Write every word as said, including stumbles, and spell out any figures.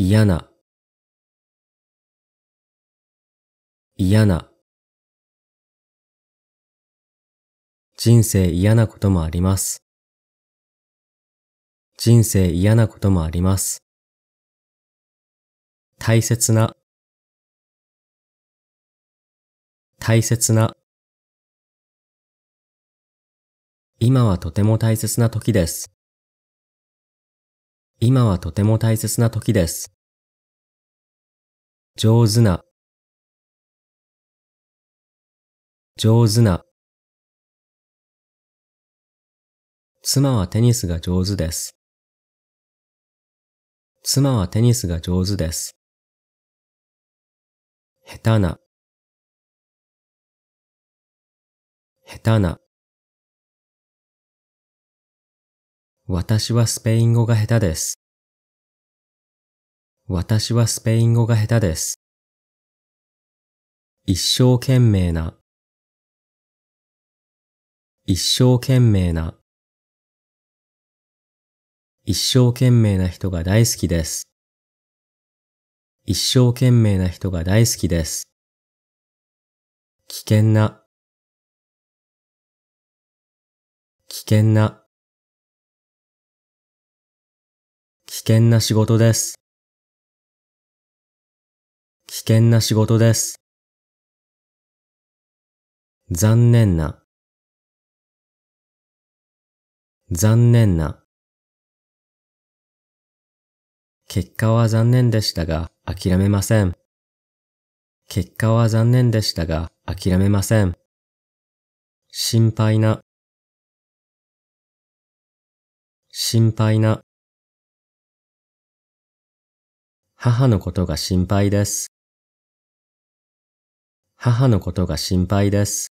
嫌な嫌な人生嫌なこともあります。人生嫌なこともあります。大切な大切な今はとても大切な時です。今はとても大切な時です。上手な上手な妻はテニスが上手です。妻はテニスが上手です。下手な下手な私はスペイン語が下手です。私はスペイン語が下手です。一生懸命な一生懸命な一生懸命な人が大好きです。一生懸命な人が大好きです。危険な危険な危険な仕事です。危険な仕事です。残念な残念な結果は残念でしたが諦めません。結果は残念でしたが諦めません。心配な心配な母のことが心配です。母のことが心配です。